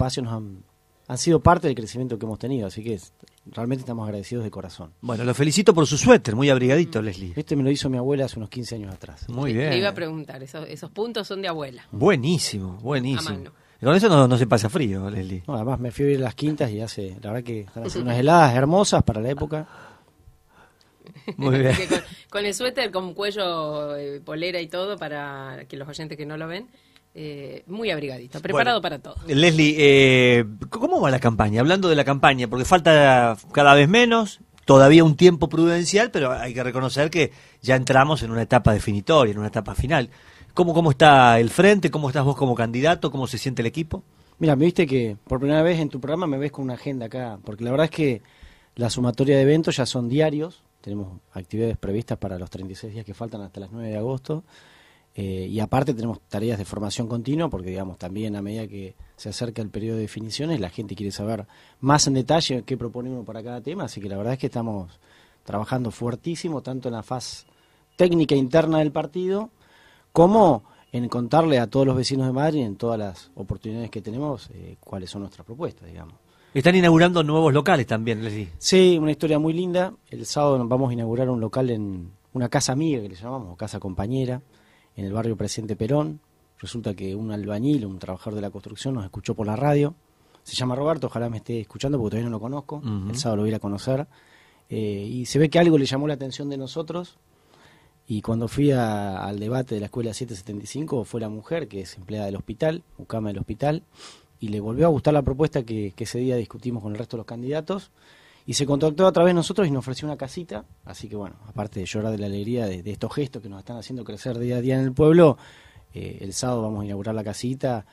espacios nos han sido parte del crecimiento que hemos tenido, así que realmente estamos agradecidos de corazón. Bueno, lo felicito por su suéter, muy abrigadito, Leslie. Este me lo hizo mi abuela hace unos 15 años atrás. Muy bien. Le iba a preguntar, esos puntos son de abuela. Buenísimo, buenísimo. A mano. Con eso no se pasa frío, Leslie. No, además me fui a ver las quintas y hace, la verdad que están haciendo unas heladas hermosas para la época. Muy bien. Con el suéter, con cuello, polera y todo, para que los oyentes que no lo ven, muy abrigadito, preparado para todo. Leslie, ¿cómo va la campaña? Hablando de la campaña, porque falta cada vez menos, todavía un tiempo prudencial, pero hay que reconocer que ya entramos en una etapa definitoria, en una etapa final. ¿Cómo está el frente? ¿Cómo estás vos como candidato? ¿Cómo se siente el equipo? Mira, me viste que por primera vez en tu programa me ves con una agenda acá, porque la verdad es que la sumatoria de eventos ya son diarios, tenemos actividades previstas para los 36 días que faltan hasta las 9 de agosto, y aparte tenemos tareas de formación continua, porque digamos también a medida que se acerca el periodo de definiciones, la gente quiere saber más en detalle qué propone uno para cada tema, así que la verdad es que estamos trabajando fuertísimo, tanto en la faz técnica interna del partido, cómo en contarle a todos los vecinos de Madrid, en todas las oportunidades que tenemos, cuáles son nuestras propuestas, digamos. Están inaugurando nuevos locales también, Leslie. Sí, una historia muy linda. El sábado vamos a inaugurar un local en una casa amiga, que le llamamos, casa compañera, en el barrio Presidente Perón. Resulta que un albañil, un trabajador de la construcción, nos escuchó por la radio. Se llama Roberto, ojalá me esté escuchando porque todavía no lo conozco. El sábado lo voy a conocer. Y se ve que algo le llamó la atención de nosotros. Y cuando fui al debate de la escuela 775, fue la mujer, que es empleada del hospital, Ucama del hospital, y le volvió a gustar la propuesta que ese día discutimos con el resto de los candidatos, y se contactó a través de nosotros y nos ofreció una casita, así que bueno, aparte de llorar de la alegría de estos gestos que nos están haciendo crecer día a día en el pueblo, el sábado vamos a inaugurar la casita,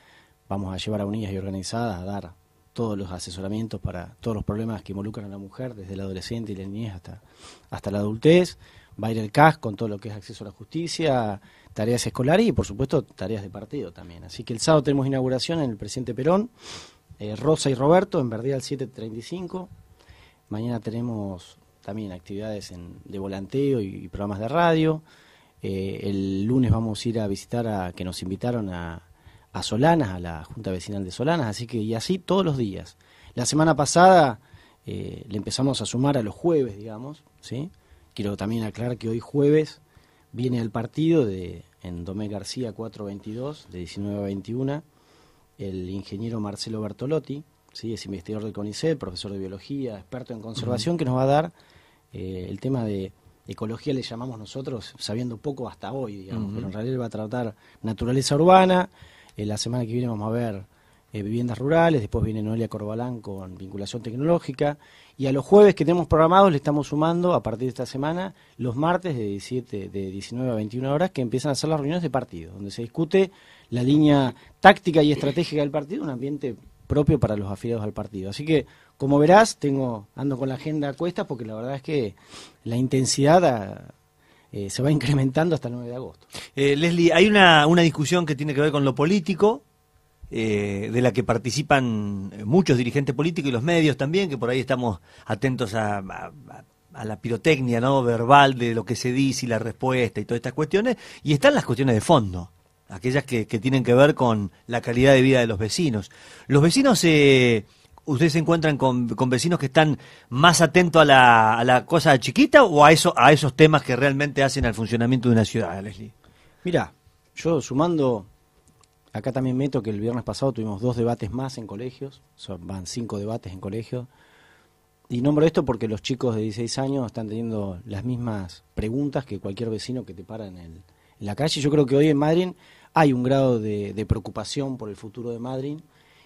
vamos a llevar a Unidas y Organizadas a dar todos los asesoramientos para todos los problemas que involucran a la mujer, desde la adolescente y la niñez hasta la adultez. Va a ir el CAS con todo lo que es acceso a la justicia, tareas escolares y, por supuesto, tareas de partido también. Así que el sábado tenemos inauguración en el Presidente Perón, Rosa y Roberto, en Verdeal 735. Mañana tenemos también actividades de volanteo y programas de radio. El lunes vamos a ir a visitar que nos invitaron a Solanas, a la Junta Vecinal de Solanas. Y así todos los días. La semana pasada le empezamos a sumar a los jueves, digamos, ¿sí? Quiero también aclarar que hoy jueves viene el partido en Domec García 422, de 19 a 21, el ingeniero Marcelo Bertolotti, ¿sí? Es investigador del CONICET, profesor de biología, experto en conservación, que nos va a dar el tema de ecología, le llamamos nosotros, sabiendo poco hasta hoy, digamos, pero en realidad él va a tratar naturaleza urbana. La semana que viene vamos a ver viviendas rurales, después viene Noelia Corbalán con vinculación tecnológica, y a los jueves que tenemos programados le estamos sumando a partir de esta semana los martes de 19 a 21 horas, que empiezan a hacer las reuniones de partido, donde se discute la línea táctica y estratégica del partido, un ambiente propio para los afiliados al partido. Así que, como verás, ando con la agenda a cuestas, porque la verdad es que la intensidad se va incrementando hasta el 9 de agosto. Leslie, hay una discusión que tiene que ver con lo político, de la que participan muchos dirigentes políticos y los medios también, que por ahí estamos atentos a la pirotecnia, ¿no?, verbal de lo que se dice y la respuesta y todas estas cuestiones, y están las cuestiones de fondo, aquellas que tienen que ver con la calidad de vida de los vecinos. Los vecinos, ¿ustedes se encuentran con vecinos que están más atentos a la cosa chiquita o a esos temas que realmente hacen al funcionamiento de una ciudad, Leslie? Mirá, yo sumando... Acá también meto que el viernes pasado tuvimos 2 debates más en colegios, van 5 debates en colegios, y nombro esto porque los chicos de 16 años están teniendo las mismas preguntas que cualquier vecino que te para en la calle. Yo creo que hoy en Madrid hay un grado de preocupación por el futuro de Madrid,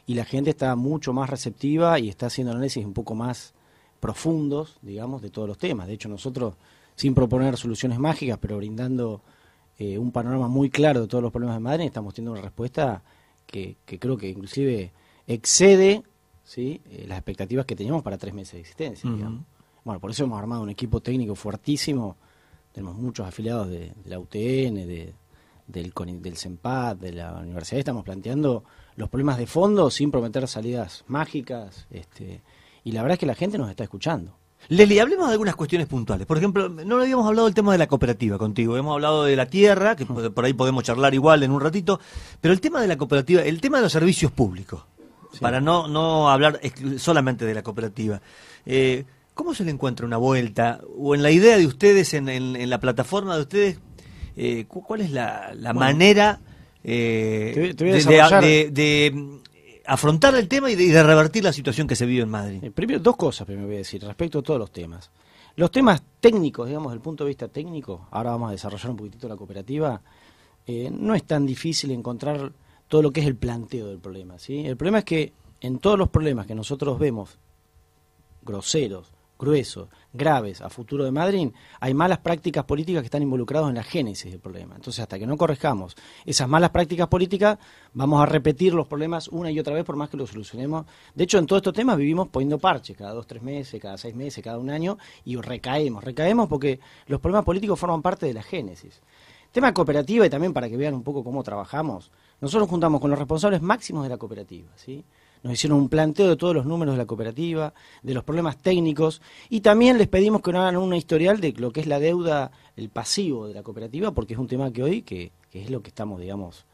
y la gente está mucho más receptiva y está haciendo análisis un poco más profundos, digamos, de todos los temas. De hecho, nosotros, sin proponer soluciones mágicas, pero brindando un panorama muy claro de todos los problemas de Madrid, estamos teniendo una respuesta que creo que inclusive excede, ¿sí?, las expectativas que teníamos para 3 meses de existencia, digamos. Bueno, por eso hemos armado un equipo técnico fuertísimo, tenemos muchos afiliados de la UTN, del CENPAT, de la universidad, estamos planteando los problemas de fondo sin prometer salidas mágicas, y la verdad es que la gente nos está escuchando. Leslie, hablemos de algunas cuestiones puntuales. Por ejemplo, no habíamos hablado del tema de la cooperativa contigo. Hemos hablado de la tierra, que por ahí podemos charlar igual en un ratito. Pero el tema de la cooperativa, el tema de los servicios públicos. sí, para no hablar solamente de la cooperativa. ¿Cómo se le encuentra una vuelta? O en la idea de ustedes, en la plataforma de ustedes, ¿cuál es la manera de afrontar el tema y de revertir la situación que se vive en Madrid? Primero, dos cosas primero voy a decir respecto a todos los temas. Los temas técnicos, digamos, desde el punto de vista técnico, ahora vamos a desarrollar un poquitito la cooperativa, no es tan difícil encontrar todo lo que es el planteo del problema, ¿sí? El problema es que en todos los problemas que nosotros vemos, groseros, gruesos, graves, a futuro de Madryn, hay malas prácticas políticas que están involucradas en la génesis del problema. Entonces, hasta que no corrijamos esas malas prácticas políticas, vamos a repetir los problemas una y otra vez por más que los solucionemos. De hecho, en todos estos temas vivimos poniendo parches cada 2, 3 meses, cada 6 meses, cada 1 año, y recaemos porque los problemas políticos forman parte de la génesis. Tema cooperativa, y también para que vean un poco cómo trabajamos, nosotros juntamos con los responsables máximos de la cooperativa, ¿sí? Nos hicieron un planteo de todos los números de la cooperativa, de los problemas técnicos, y también les pedimos que nos hagan un historial de lo que es la deuda, el pasivo de la cooperativa, porque es un tema que hoy, que es lo que estamos, digamos,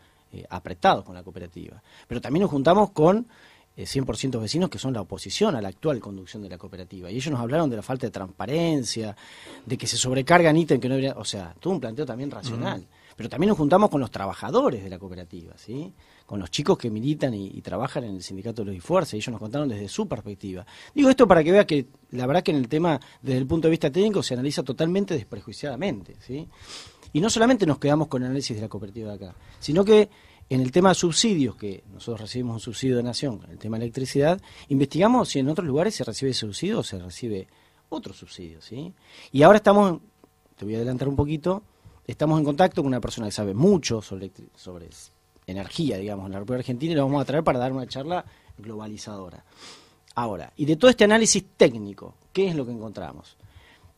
apretados con la cooperativa. Pero también nos juntamos con 100% vecinos, que son la oposición a la actual conducción de la cooperativa, y ellos nos hablaron de la falta de transparencia, de que se sobrecargan ítems que no deberían, o sea, todo un planteo también racional. Pero también nos juntamos con los trabajadores de la cooperativa, ¿sí? Con los chicos que militan y trabajan en el sindicato de Luz y Fuerza, y ellos nos contaron desde su perspectiva. Digo esto para que vea que la verdad que en el tema, desde el punto de vista técnico, se analiza totalmente desprejuiciadamente, ¿sí? Y no solamente nos quedamos con el análisis de la cooperativa de acá, sino que en el tema de subsidios, que nosotros recibimos un subsidio de Nación, en el tema de electricidad, investigamos si en otros lugares se recibe subsidio o se recibe otro subsidio, ¿sí? Y ahora estamos, te voy a adelantar un poquito, estamos en contacto con una persona que sabe mucho sobre energía, digamos, en la República Argentina, y la vamos a traer para dar una charla globalizadora. Ahora, y de todo este análisis técnico, ¿qué es lo que encontramos?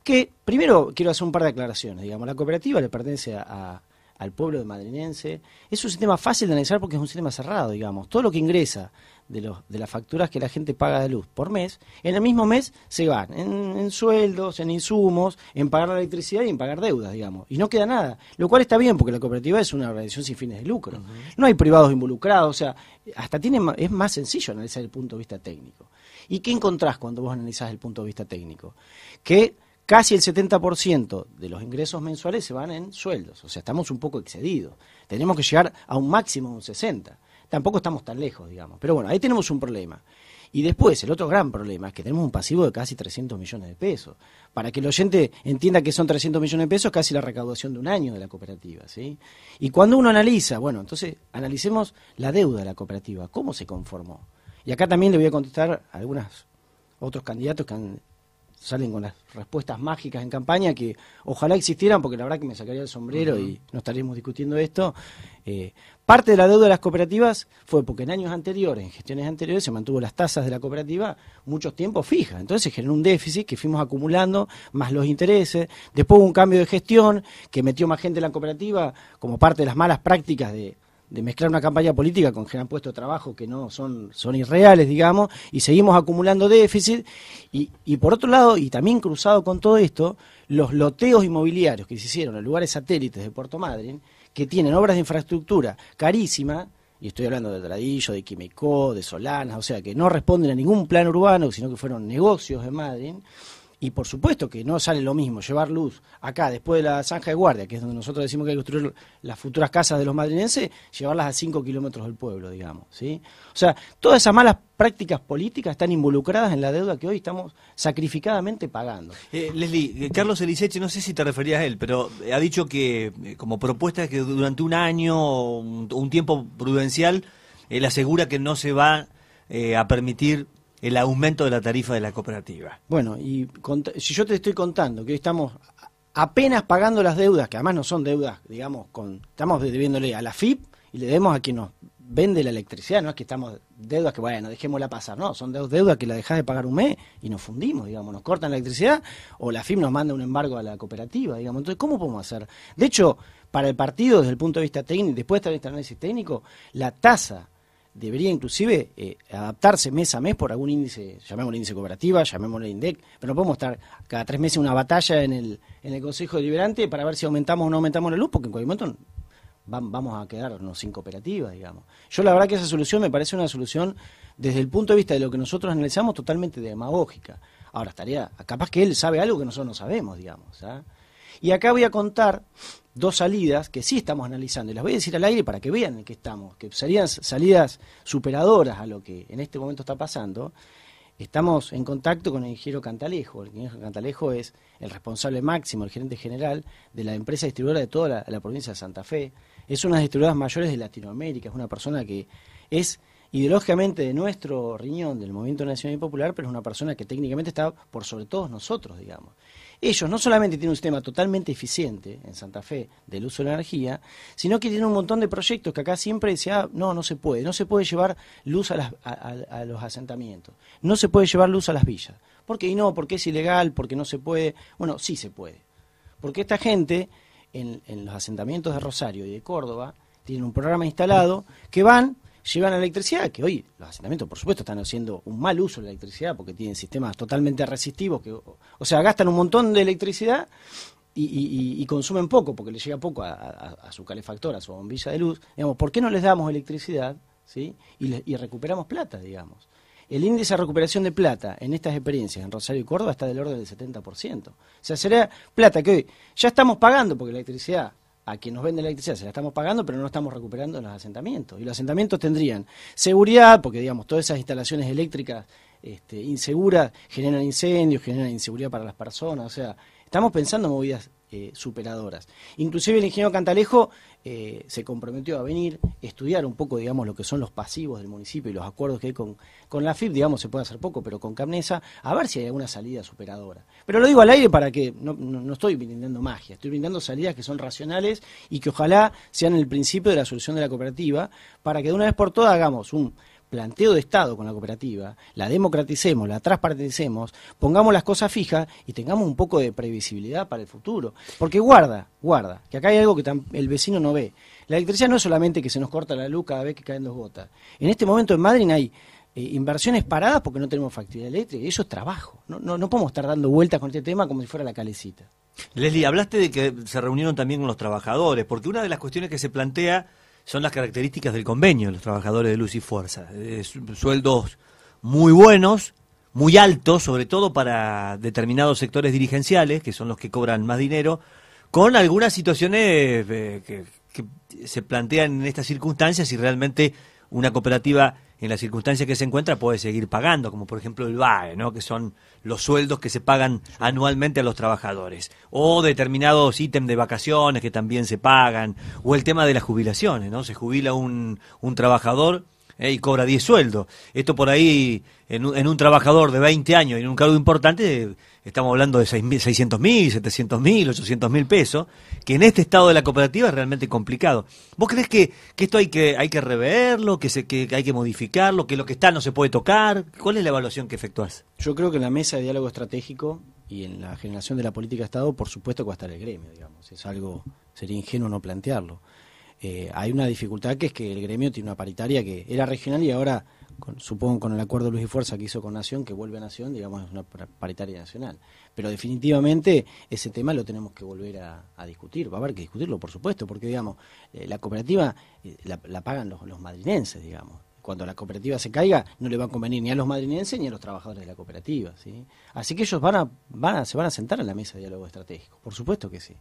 Que primero quiero hacer un par de aclaraciones, digamos, la cooperativa le pertenece al pueblo madrinense, es un sistema fácil de analizar porque es un sistema cerrado, digamos, todo lo que ingresa de las facturas que la gente paga de luz por mes, en el mismo mes se van en sueldos, en insumos, en pagar la electricidad y en pagar deudas, digamos. Y no queda nada, lo cual está bien porque la cooperativa es una organización sin fines de lucro. No hay privados involucrados, o sea, hasta es más sencillo analizar el punto de vista técnico. ¿Y qué encontrás cuando vos analizás el punto de vista técnico? Que casi el 70% de los ingresos mensuales se van en sueldos, o sea, estamos un poco excedidos. Tenemos que llegar a un máximo de un 60%. Tampoco estamos tan lejos, digamos. Pero bueno, ahí tenemos un problema. Y después, el otro gran problema es que tenemos un pasivo de casi 300 millones de pesos. Para que el oyente entienda que son 300 millones de pesos, casi la recaudación de un año de la cooperativa, ¿sí? Y cuando uno analiza, bueno, entonces analicemos la deuda de la cooperativa, cómo se conformó. Y acá también le voy a contestar a algunos otros candidatos que salen con las respuestas mágicas en campaña, que ojalá existieran, porque la verdad que me sacaría el sombrero y no estaríamos discutiendo esto. Parte de la deuda de las cooperativas fue porque en años anteriores, en gestiones anteriores, se mantuvo las tasas de la cooperativa muchos tiempos fijas. Entonces se generó un déficit que fuimos acumulando, más los intereses. Después hubo un cambio de gestión que metió más gente en la cooperativa como parte de las malas prácticas de mezclar una campaña política con generar puestos de trabajo que no son irreales, digamos, y seguimos acumulando déficit. Y por otro lado, y también cruzado con todo esto, los loteos inmobiliarios que se hicieron en lugares satélites de Puerto Madryn, que tienen obras de infraestructura carísimas, y estoy hablando de Tradillo, de Quimicó, de Solanas, o sea, que no responden a ningún plan urbano, sino que fueron negocios en Madryn. Y por supuesto que no sale lo mismo llevar luz acá, después de la Zanja de Guardia, que es donde nosotros decimos que hay que construir las futuras casas de los madrinenses, llevarlas a 5 kilómetros del pueblo, digamos, ¿sí? O sea, todas esas malas prácticas políticas están involucradas en la deuda que hoy estamos sacrificadamente pagando. Leslie, Carlos Eliseche, no sé si te referías a él, pero ha dicho que como propuesta es que durante un año o un tiempo prudencial, él asegura que no se va a permitir el aumento de la tarifa de la cooperativa. Bueno, y si yo te estoy contando que hoy estamos apenas pagando las deudas, que además no son deudas, digamos, estamos debiéndole a la FIP y le debemos a quien nos vende la electricidad, no es que estamos deudas que, bueno, dejémosla pasar, no, son deudas que la dejás de pagar un mes y nos fundimos, digamos, nos cortan la electricidad o la FIP nos manda un embargo a la cooperativa, digamos. Entonces, ¿cómo podemos hacer? De hecho, para el partido, desde el punto de vista técnico, después de este análisis técnico, la tasa debería inclusive adaptarse mes a mes por algún índice, llamémosle índice cooperativa, llamémosle INDEC, pero no podemos estar cada 3 meses en una batalla en el Consejo Deliberante para ver si aumentamos o no aumentamos la luz, porque en cualquier momento vamos a quedarnos sin cooperativas, digamos. Yo la verdad que esa solución me parece una solución, desde el punto de vista de lo que nosotros analizamos, totalmente demagógica. Ahora, estaría, capaz que él sabe algo que nosotros no sabemos, digamos, ¿sabes? Y acá voy a contar dos salidas que sí estamos analizando, y las voy a decir al aire para que vean en qué estamos, que serían salidas superadoras a lo que en este momento está pasando. Estamos en contacto con el ingeniero Cantalejo. El ingeniero Cantalejo es el responsable máximo, el gerente general de la empresa distribuidora de toda la provincia de Santa Fe. Es una de las distribuidoras mayores de Latinoamérica, es una persona que es ideológicamente de nuestro riñón, del Movimiento Nacional y Popular, pero es una persona que técnicamente está por sobre todos nosotros, digamos. Ellos no solamente tienen un sistema totalmente eficiente en Santa Fe del uso de la energía, sino que tienen un montón de proyectos que acá siempre decía, no se puede llevar luz a los asentamientos, no se puede llevar luz a las villas. ¿Por qué? Y no, porque es ilegal, porque no se puede. Bueno, sí se puede. Porque esta gente en los asentamientos de Rosario y de Córdoba tienen un programa instalado que van, llevan la electricidad, que hoy los asentamientos por supuesto están haciendo un mal uso de la electricidad porque tienen sistemas totalmente resistivos, que, o sea, gastan un montón de electricidad y consumen poco porque les llega poco a su calefactor, a su bombilla de luz. Digamos, ¿por qué no les damos electricidad, ¿sí? y recuperamos plata, digamos? El índice de recuperación de plata en estas experiencias en Rosario y Córdoba está del orden del 70%. O sea, sería plata que hoy ya estamos pagando porque la electricidad, a quien nos vende la electricidad se la estamos pagando, pero no estamos recuperando en los asentamientos. Y los asentamientos tendrían seguridad, porque digamos todas esas instalaciones eléctricas inseguras generan incendios, generan inseguridad para las personas. O sea, estamos pensando en movidas superadoras. Inclusive el ingeniero Cantalejo se comprometió a venir, estudiar un poco, digamos, lo que son los pasivos del municipio y los acuerdos que hay con la FIP, digamos, se puede hacer poco, pero con CAMNESA, a ver si hay alguna salida superadora. Pero lo digo al aire para que, no estoy brindando magia, estoy brindando salidas que son racionales y que ojalá sean el principio de la solución de la cooperativa, para que de una vez por todas hagamos un planteo de Estado con la cooperativa, la democraticemos, la transparenticemos, pongamos las cosas fijas y tengamos un poco de previsibilidad para el futuro. Porque guarda, que acá hay algo que el vecino no ve. La electricidad no es solamente que se nos corta la luz cada vez que caen dos gotas. En este momento en Madrid hay inversiones paradas porque no tenemos factibilidad eléctrica, y eso es trabajo. No podemos estar dando vueltas con este tema como si fuera la calecita. Leslie, hablaste de que se reunieron también con los trabajadores, porque una de las cuestiones que se plantea son las características del convenio de los trabajadores de Luz y Fuerza. Sueldos muy buenos, muy altos, sobre todo para determinados sectores dirigenciales, que son los que cobran más dinero, con algunas situaciones que se plantean en estas circunstancias, si realmente una cooperativa en las circunstancias que se encuentra puede seguir pagando, como por ejemplo el VAE, ¿no? Que son los sueldos que se pagan anualmente a los trabajadores, o determinados ítems de vacaciones que también se pagan, o el tema de las jubilaciones, ¿no? Se jubila un trabajador y cobra 10 sueldos. Esto por ahí, en un trabajador de 20 años y en un cargo importante, estamos hablando de 600.000, 700.000, 800.000 pesos, que en este estado de la cooperativa es realmente complicado. ¿Vos creés que esto hay que reverlo, que hay que modificarlo, que lo que está no se puede tocar? ¿Cuál es la evaluación que efectuás? Yo creo que en la mesa de diálogo estratégico y en la generación de la política de Estado, por supuesto que va a estar el gremio, digamos. Es algo, sería ingenuo no plantearlo. Hay una dificultad que es que el gremio tiene una paritaria que era regional y ahora, supongo con el acuerdo de Luz y Fuerza que hizo con Nación, que vuelve a Nación, digamos, es una paritaria nacional. Pero definitivamente ese tema lo tenemos que volver a discutir, va a haber que discutirlo, por supuesto, porque, digamos, la cooperativa la pagan los madrinenses, digamos. Cuando la cooperativa se caiga, no le va a convenir ni a los madrinenses ni a los trabajadores de la cooperativa, ¿sí? Así que ellos se van a sentar en la mesa de diálogo estratégico, por supuesto que sí.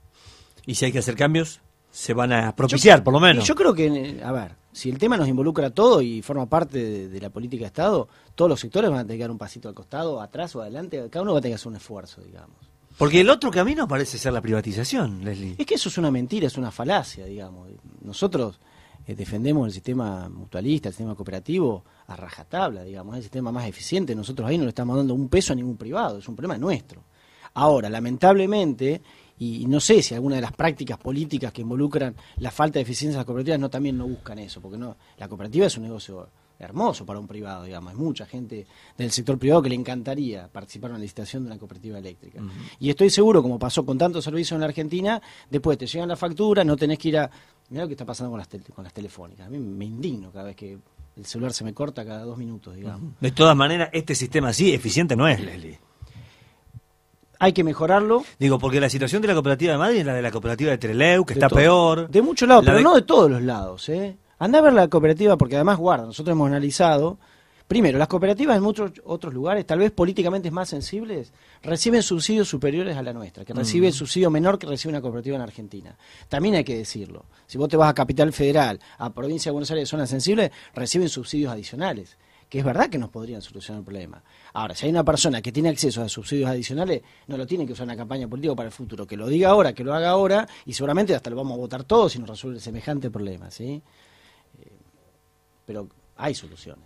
¿Y si hay que hacer cambios? Se van a propiciar, por lo menos. Yo creo que, a ver, si el tema nos involucra a todo y forma parte de la política de Estado, todos los sectores van a tener que dar un pasito al costado, atrás o adelante, cada uno va a tener que hacer un esfuerzo, digamos. Porque el otro camino parece ser la privatización, Leslie. Es que eso es una mentira, es una falacia, digamos. Nosotros defendemos el sistema mutualista, el sistema cooperativo a rajatabla, digamos, es el sistema más eficiente. Nosotros ahí no le estamos dando un peso a ningún privado, es un problema nuestro. Ahora, lamentablemente, y no sé si alguna de las prácticas políticas que involucran la falta de eficiencia de las cooperativas también no buscan eso, porque no, la cooperativa es un negocio hermoso para un privado, digamos. Hay mucha gente del sector privado que le encantaría participar en la licitación de una cooperativa eléctrica. Uh-huh. Y estoy seguro, como pasó con tantos servicios en la Argentina, después te llegan las facturas, no tenés que ir a... Mirá lo que está pasando con las telefónicas. A mí me indigno cada vez que el celular se me corta cada 2 minutos, digamos. Uh-huh. De todas maneras, este sistema así eficiente no es, Leslie. hay que mejorarlo. Digo, porque la situación de la cooperativa de Madrid es la de la cooperativa de Trelew, que está peor. De muchos lados, pero no de todos los lados, ¿eh? Andá a ver la cooperativa, porque además, guarda, nosotros hemos analizado... Primero, las cooperativas en muchos otros lugares, tal vez políticamente más sensibles, reciben subsidios superiores a la nuestra, que recibe el subsidio menor que recibe una cooperativa en Argentina. También hay que decirlo. Si vos te vas a Capital Federal, a Provincia de Buenos Aires, zonas sensibles, reciben subsidios adicionales, que es verdad que nos podrían solucionar el problema. Ahora, si hay una persona que tiene acceso a subsidios adicionales, no lo tiene que usar en la campaña política para el futuro. Que lo diga ahora, que lo haga ahora, y seguramente hasta lo vamos a votar todos si nos resuelve semejante problema, ¿sí? Pero hay soluciones.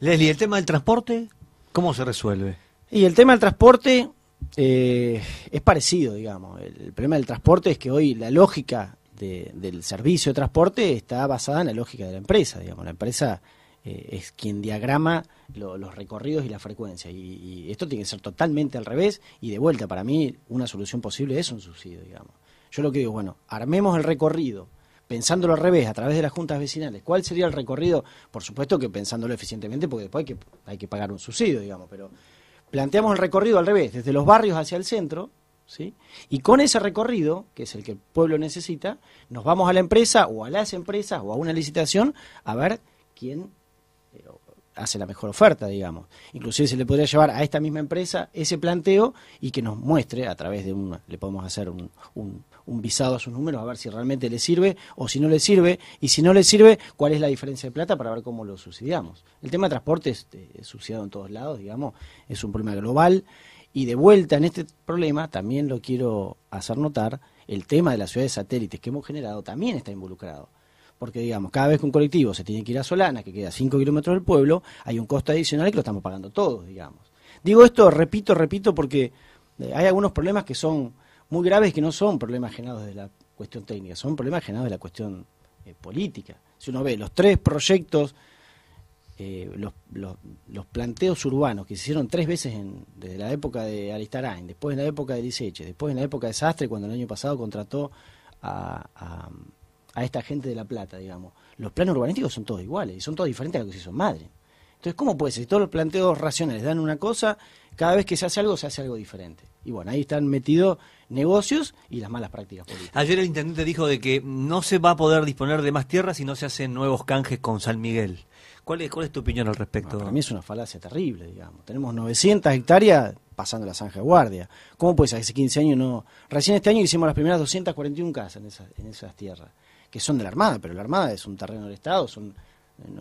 Leslie, ¿el tema del transporte cómo se resuelve? Y el tema del transporte es parecido, digamos. El problema del transporte es que hoy la lógica del servicio de transporte está basada en la lógica de la empresa, digamos. La empresa es quien diagrama los recorridos y la frecuencia. Y esto tiene que ser totalmente al revés. Y de vuelta, para mí, una solución posible es un subsidio, digamos. Yo lo que digo, bueno, armemos el recorrido. Pensándolo al revés, a través de las juntas vecinales, ¿cuál sería el recorrido? Por supuesto que pensándolo eficientemente, porque después hay que pagar un subsidio, digamos, pero planteamos el recorrido al revés, desde los barrios hacia el centro, ¿sí? Y con ese recorrido, que es el que el pueblo necesita, nos vamos a la empresa o a las empresas o a una licitación a ver quién hace la mejor oferta, digamos. Inclusive se le podría llevar a esta misma empresa ese planteo y que nos muestre a través de le podemos hacer un visado a sus números a ver si realmente le sirve o si no le sirve, y si no le sirve, cuál es la diferencia de plata para ver cómo lo subsidiamos. El tema de transporte es subsidiado en todos lados, digamos, es un problema global, y de vuelta en este problema también lo quiero hacer notar, el tema de las ciudades satélites que hemos generado también está involucrado. Porque, digamos, cada vez que un colectivo se tiene que ir a Solanas, que queda a 5 kilómetros del pueblo, hay un costo adicional que lo estamos pagando todos, digamos. Digo esto, repito, porque hay algunos problemas que son muy graves, que no son problemas generados de la cuestión técnica, son problemas generados de la cuestión política. Si uno ve los tres proyectos, los planteos urbanos que se hicieron tres veces desde la época de Aristarain, después en la época de Eliseche, después en la época de Sastre, cuando el año pasado contrató a esta gente de La Plata, digamos, los planos urbanísticos son todos iguales, y son todos diferentes a lo que se hizo en Madrid. Entonces, ¿cómo puede ser? Si todos los planteos racionales dan una cosa, cada vez que se hace algo diferente. Y bueno, ahí están metidos negocios y las malas prácticas políticas. Ayer el intendente dijo de que no se va a poder disponer de más tierras si no se hacen nuevos canjes con San Miguel. ¿Cuál es tu opinión al respecto? Bueno, para mí es una falacia terrible, digamos. Tenemos 900 hectáreas pasando la Zanja de Guardia. ¿Cómo puede ser que hace 15 años no...? Recién este año hicimos las primeras 241 casas en esas tierras, que son de la Armada, pero la Armada es un terreno del Estado,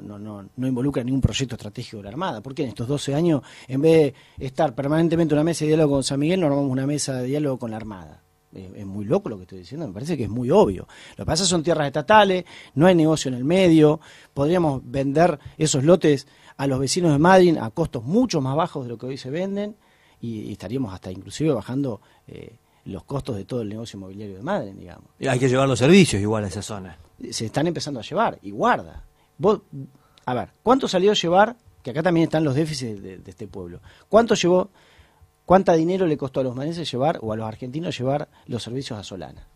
no involucra ningún proyecto estratégico de la Armada. ¿Por qué en estos 12 años, en vez de estar permanentemente en una mesa de diálogo con San Miguel, no armamos una mesa de diálogo con la Armada? Es muy loco lo que estoy diciendo, me parece que es muy obvio. Lo que pasa son tierras estatales, no hay negocio en el medio, podríamos vender esos lotes a los vecinos de Madryn a costos mucho más bajos de lo que hoy se venden, y estaríamos hasta inclusive bajando... los costos de todo el negocio inmobiliario de Madryn, digamos. Hay que llevar los servicios igual a esa zona. Se están empezando a llevar, y guarda. Vos, a ver, ¿cuánto salió a llevar? Que acá también están los déficits de este pueblo. ¿Cuánto llevó? ¿Cuánta dinero le costó a los madrileños llevar, o a los argentinos llevar, los servicios a Solana?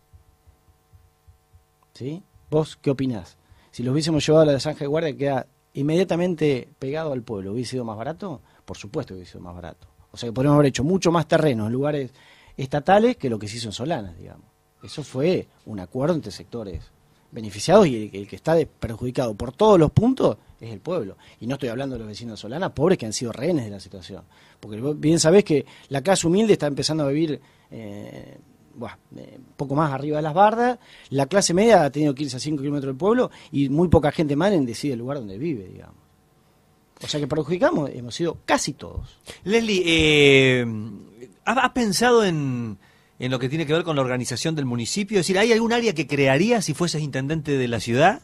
¿Sí? ¿Vos qué opinás? Si los hubiésemos llevado a la de Zanja de Guardia, que queda inmediatamente pegado al pueblo, ¿hubiese sido más barato? Por supuesto que hubiese sido más barato. O sea que podríamos haber hecho mucho más terrenos en lugares estatales que lo que se hizo en Solanas, digamos. Eso fue un acuerdo entre sectores beneficiados, y el que está perjudicado por todos los puntos es el pueblo. Y no estoy hablando de los vecinos de Solanas, pobres que han sido rehenes de la situación. Porque bien sabés que la clase humilde está empezando a vivir poco más arriba de las bardas, la clase media ha tenido que irse a 5 kilómetros del pueblo, y muy poca gente más decide el lugar donde vive, digamos. O sea que perjudicamos, hemos sido casi todos. Leslie, ¿has pensado en lo que tiene que ver con la organización del municipio? Es decir, ¿hay algún área que crearías si fueses intendente de la ciudad?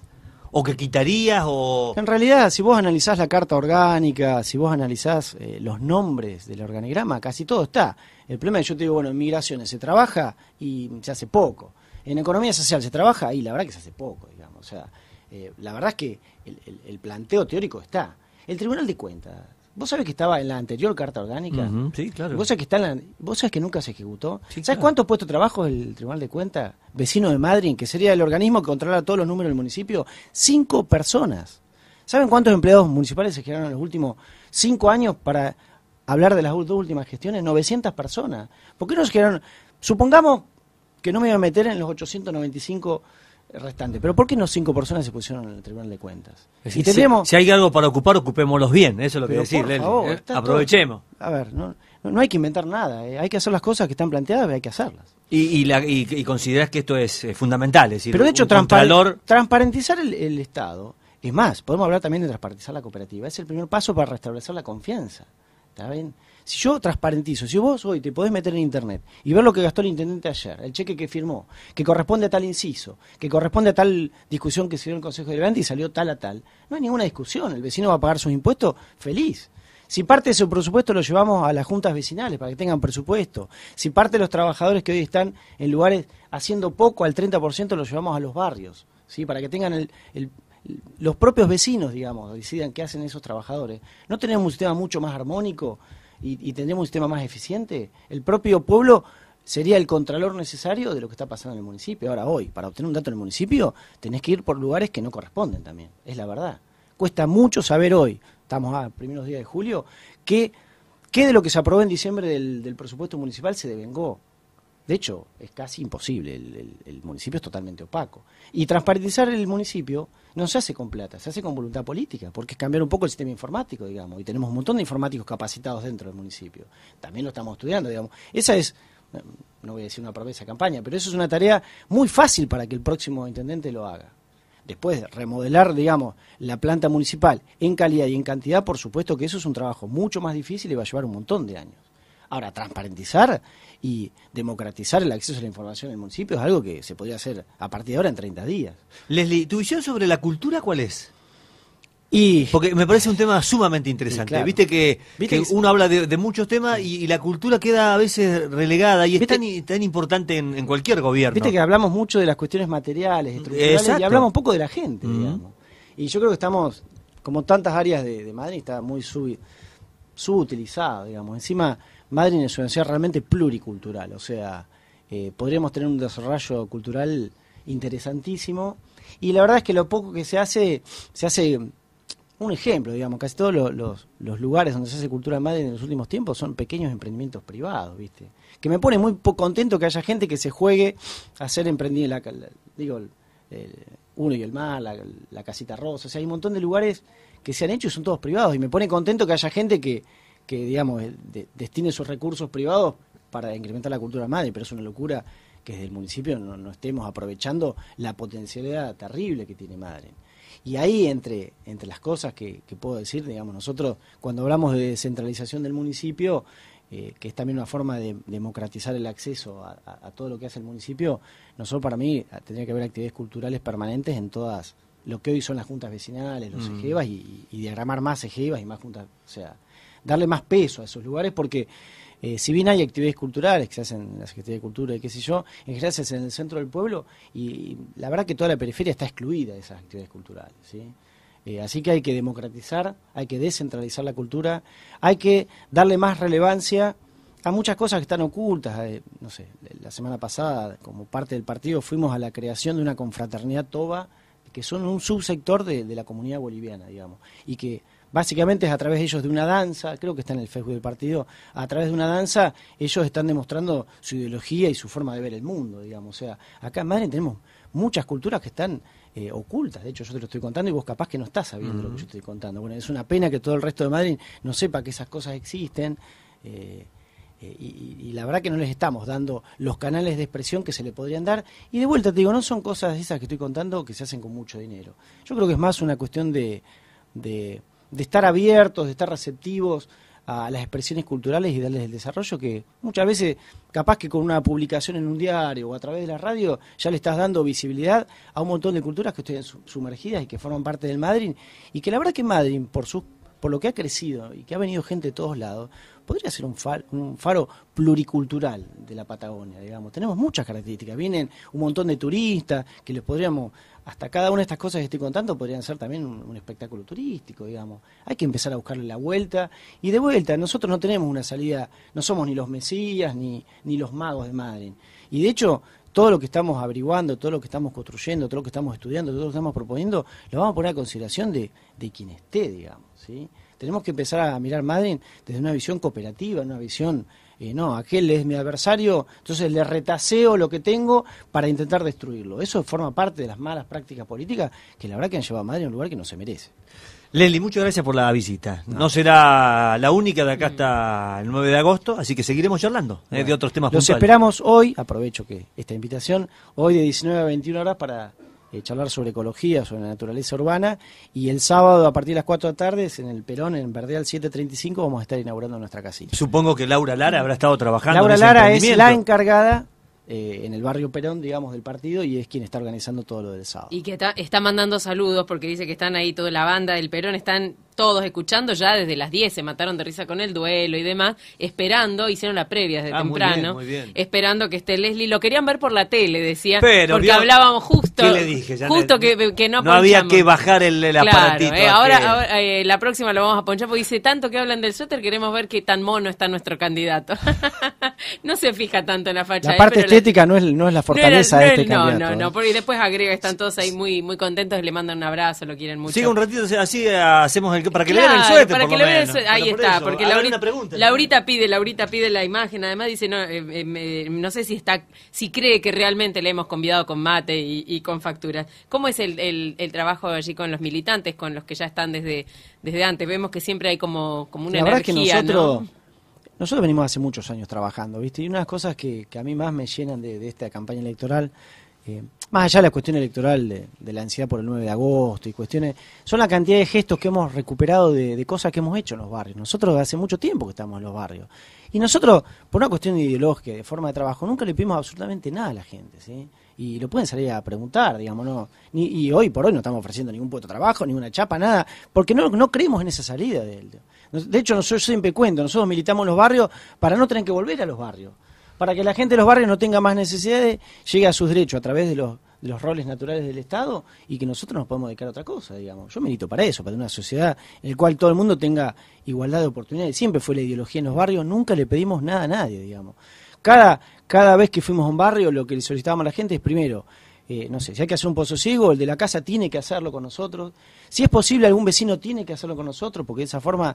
¿O que quitarías? En realidad, si vos analizás la carta orgánica, si vos analizás los nombres del organigrama, casi todo está. El problema es que yo te digo, bueno, en migraciones se trabaja y se hace poco. En economía social se trabaja y la verdad que se hace poco, digamos. O sea, la verdad es que el planteo teórico está. El Tribunal de Cuentas. ¿Vos sabés que estaba en la anterior Carta Orgánica? Sí, claro. ¿Vos sabés que nunca se ejecutó? Sí, ¿sabés cuántos puestos de trabajo el Tribunal de Cuentas, vecino de Madryn, que sería el organismo que controla todos los números del municipio? 5 personas. ¿Saben cuántos empleados municipales se generaron en los últimos 5 años para hablar de las dos últimas gestiones, 900 personas. ¿Por qué no se quedaron? Supongamos que no me iba a meter en los 895 restantes, pero ¿por qué no 5 personas se pusieron en el Tribunal de Cuentas? Y tendríamos... si hay algo para ocupar, ocupémoslos bien, eso es lo que decir, Leslie. Aprovechemos. Todo... A ver, no hay que inventar nada, hay que hacer las cosas que están planteadas, pero hay que hacerlas. Y considerás que esto es fundamental, es decir, pero de hecho, transparentizar el Estado, es más, podemos hablar también de transparentizar la cooperativa, es el primer paso para restablecer la confianza. ¿Está bien? Si yo transparentizo, si vos hoy te podés meter en internet y ver lo que gastó el intendente ayer, el cheque que firmó, que corresponde a tal inciso, que corresponde a tal discusión que se dio en el Consejo Deliberante y salió tal a tal, no hay ninguna discusión, el vecino va a pagar sus impuestos feliz. Si parte de su presupuesto lo llevamos a las juntas vecinales para que tengan presupuesto, si parte de los trabajadores que hoy están en lugares haciendo poco, al 30% lo llevamos a los barrios, ¿sí? Para que tengan los propios vecinos, digamos, decidan qué hacen esos trabajadores. ¿No tenemos un sistema mucho más armónico y tendremos un sistema más eficiente? El propio pueblo sería el contralor necesario de lo que está pasando en el municipio. Ahora, hoy, para obtener un dato en el municipio, tenés que ir por lugares que no corresponden también, es la verdad. Cuesta mucho saber hoy, estamos a primeros días de julio, qué de lo que se aprobó en diciembre del presupuesto municipal se devengó. De hecho, es casi imposible, el municipio es totalmente opaco. Y transparentizar el municipio no se hace con plata, se hace con voluntad política, porque es cambiar un poco el sistema informático, digamos, y tenemos un montón de informáticos capacitados dentro del municipio. También lo estamos estudiando, digamos. Esa es, no voy a decir una promesa campaña, pero eso es una tarea muy fácil para que el próximo intendente lo haga. Después, remodelar, digamos, la planta municipal en calidad y en cantidad, por supuesto que eso es un trabajo mucho más difícil y va a llevar un montón de años. Ahora, transparentizar y democratizar el acceso a la información en el municipio es algo que se podría hacer a partir de ahora en 30 días. Leslie, ¿tu visión sobre la cultura cuál es? Porque me parece un tema sumamente interesante. Claro. Viste que uno habla de muchos temas y la cultura queda a veces relegada y es tan importante en cualquier gobierno. Viste que hablamos mucho de las cuestiones materiales, estructurales. Exacto. Y hablamos un poco de la gente, digamos. Y yo creo que estamos, como tantas áreas de Madrid, está muy subutilizado, digamos. Encima, Madrid es una ciudad realmente pluricultural, o sea, podríamos tener un desarrollo cultural interesantísimo y la verdad es que lo poco que se hace un ejemplo, digamos, casi todos los lugares donde se hace cultura en Madrid en los últimos tiempos son pequeños emprendimientos privados, ¿viste? Que me pone muy contento que haya gente que se juegue a hacer emprendimiento, uno y el mar, la casita rosa, o sea, hay un montón de lugares que se han hecho y son todos privados y me pone contento que haya gente que digamos, destine sus recursos privados para incrementar la cultura madre, pero es una locura que desde el municipio no estemos aprovechando la potencialidad terrible que tiene Madrid. Y ahí, entre las cosas que puedo decir, digamos, nosotros cuando hablamos de descentralización del municipio, que es también una forma de democratizar el acceso a todo lo que hace el municipio, nosotros para mí tendría que haber actividades culturales permanentes en todas lo que hoy son las juntas vecinales, los EGEVAS y diagramar más EGEVAS y más juntas, o sea, darle más peso a esos lugares porque si bien hay actividades culturales que se hacen en la Secretaría de Cultura y qué sé yo, en general se hacen en el centro del pueblo y la verdad que toda la periferia está excluida de esas actividades culturales, ¿sí? Así que hay que democratizar, hay que descentralizar la cultura, hay que darle más relevancia a muchas cosas que están ocultas. No sé, la semana pasada como parte del partido fuimos a la creación de una confraternidad toba que son un subsector de la comunidad boliviana, digamos, y que básicamente es a través de ellos de una danza, creo que está en el Facebook del partido, a través de una danza ellos están demostrando su ideología y su forma de ver el mundo, digamos. O sea, acá en Madrid tenemos muchas culturas que están ocultas, de hecho yo te lo estoy contando y vos capaz que no estás sabiendo lo que yo estoy contando. Bueno, es una pena que todo el resto de Madrid no sepa que esas cosas existen y la verdad que no les estamos dando los canales de expresión que se le podrían dar. Y de vuelta te digo, no son cosas esas que estoy contando que se hacen con mucho dinero. Yo creo que es más una cuestión de estar abiertos, de estar receptivos a las expresiones culturales y darles el desarrollo que muchas veces, capaz que con una publicación en un diario o a través de la radio, ya le estás dando visibilidad a un montón de culturas que están sumergidas y que forman parte del Madryn, y que la verdad que Madryn, por lo que ha crecido y que ha venido gente de todos lados, podría ser un faro pluricultural de la Patagonia, digamos. Tenemos muchas características, vienen un montón de turistas que les podríamos... Hasta cada una de estas cosas que estoy contando podrían ser también un espectáculo turístico, digamos. Hay que empezar a buscarle la vuelta. Y de vuelta, nosotros no tenemos una salida, no somos ni los mesías ni los magos de Madryn. Y de hecho, todo lo que estamos averiguando, todo lo que estamos construyendo, todo lo que estamos estudiando, todo lo que estamos proponiendo, lo vamos a poner a consideración de quien esté, digamos, ¿sí? Tenemos que empezar a mirar Madryn desde una visión cooperativa, una visión, no, aquel es mi adversario, entonces le retaseo lo que tengo para intentar destruirlo. Eso forma parte de las malas prácticas políticas que la verdad que han llevado a Madryn a un lugar que no se merece. Leslie, muchas gracias por la visita. No será la única de acá hasta el 9 de agosto, así que seguiremos charlando de otros temas puntuales. Los esperamos hoy, aprovecho que esta invitación, hoy de 19 a 21 horas para charlar sobre ecología, sobre la naturaleza urbana, y el sábado a partir de las 4 de la tarde en el Perón, en Verdeal 735, vamos a estar inaugurando nuestra casita. Supongo que Laura Lara habrá estado trabajando. Laura Lara es la encargada en el barrio Perón, digamos, del partido, y es quien está organizando todo lo del sábado. Y que está mandando saludos porque dice que están ahí toda la banda del Perón, están todos escuchando ya desde las 10, se mataron de risa con el duelo y demás, esperando, hicieron la previa desde temprano, muy bien. Esperando que esté Leslie, lo querían ver por la tele, decía, pero, porque hablábamos justo, le dije? Justo que no ponchamos. Había que bajar el aparatito. Claro, ahora la próxima lo vamos a ponchar, porque dice, tanto que hablan del suéter, queremos ver qué tan mono está nuestro candidato. No se fija tanto en la facha. La parte estética no es la fortaleza de este candidato. No, porque después agrega, están todos ahí muy, muy contentos, le mandan un abrazo, lo quieren mucho. Sigue un ratito, así hacemos el para que le vean el suéter, para que le vean el suéter. Ahí está, porque Laurita pide la imagen, además dice, no sé si cree que realmente le hemos convidado con mate y con facturas. ¿Cómo es el trabajo allí con los militantes, con los que ya están desde antes? Vemos que siempre hay como una energía, es que nosotros venimos hace muchos años trabajando, ¿viste? Y unas cosas que a mí más me llenan de esta campaña electoral, más allá de la cuestión electoral de la ansiedad por el 9 de agosto y cuestiones, son la cantidad de gestos que hemos recuperado de cosas que hemos hecho en los barrios. Nosotros hace mucho tiempo que estamos en los barrios. Y nosotros, por una cuestión ideológica, de forma de trabajo, nunca le pedimos absolutamente nada a la gente, ¿sí? Y lo pueden salir a preguntar, digamos, ¿no? Y hoy por hoy no estamos ofreciendo ningún puesto de trabajo, ninguna chapa, nada, porque no creemos en esa salida de él. De hecho, nosotros siempre cuento, nosotros militamos en los barrios para no tener que volver a los barrios, para que la gente de los barrios no tenga más necesidades, llegue a sus derechos a través de los roles naturales del Estado, y que nosotros nos podemos dedicar a otra cosa, digamos. Yo milito para eso, para una sociedad en la cual todo el mundo tenga igualdad de oportunidades. Siempre fue la ideología en los barrios, nunca le pedimos nada a nadie, digamos. Cada vez que fuimos a un barrio, lo que le solicitábamos a la gente es, primero, no sé, si hay que hacer un pozo ciego, el de la casa tiene que hacerlo con nosotros. Si es posible, algún vecino tiene que hacerlo con nosotros, porque de esa forma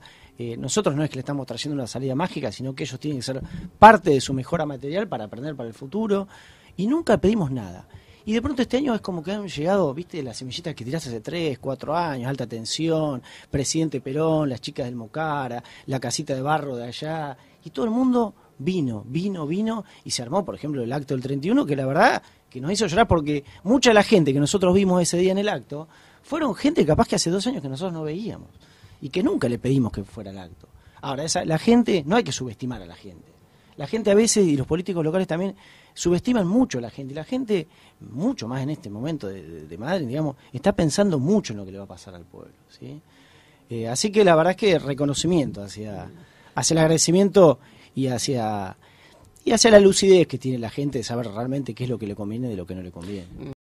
nosotros no es que le estamos trayendo una salida mágica, sino que ellos tienen que ser parte de su mejora material para aprender para el futuro. Y nunca pedimos nada. Y de pronto este año es como que han llegado, viste, las semillitas que tiraste hace 3, 4 años, alta tensión, presidente Perón, las chicas del Mocara, la casita de barro de allá, y todo el mundo vino, y se armó, por ejemplo, el acto del 31, que la verdad que nos hizo llorar, porque mucha de la gente que nosotros vimos ese día en el acto fueron gente capaz que hace 2 años que nosotros no veíamos y que nunca le pedimos que fuera el acto. Ahora, la gente, no hay que subestimar a la gente. La gente a veces, y los políticos locales también, subestiman mucho a la gente. La gente, mucho más en este momento de Madrid, digamos, está pensando mucho en lo que le va a pasar al pueblo, ¿sí? Así que la verdad es que reconocimiento hacia el agradecimiento y hacia la lucidez que tiene la gente de saber realmente qué es lo que le conviene de lo que no le conviene.